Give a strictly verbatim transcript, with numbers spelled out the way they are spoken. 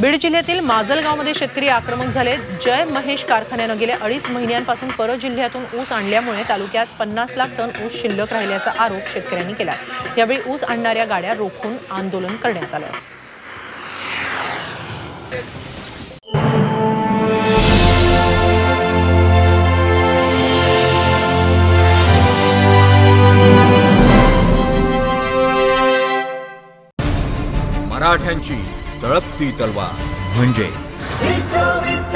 बीड जिल्ह्यातील माजलगावमध्ये शेतकरी आक्रमक झाले। जय महेश कारखान्याने गेले अडीच महिन्यांपासून परत जिल्ह्यातून ऊस आणल्यामुळे तालुक्यात पन्नास लाख टन ऊस शिल्लक राहिल्याचा आरोप शेतकऱ्यांनी केला। यावेळी ऊस आणणाऱ्या गाड्या रोखून आंदोलन करण्यात आले। मराठ्यांची तळपती तलवार म्हणजे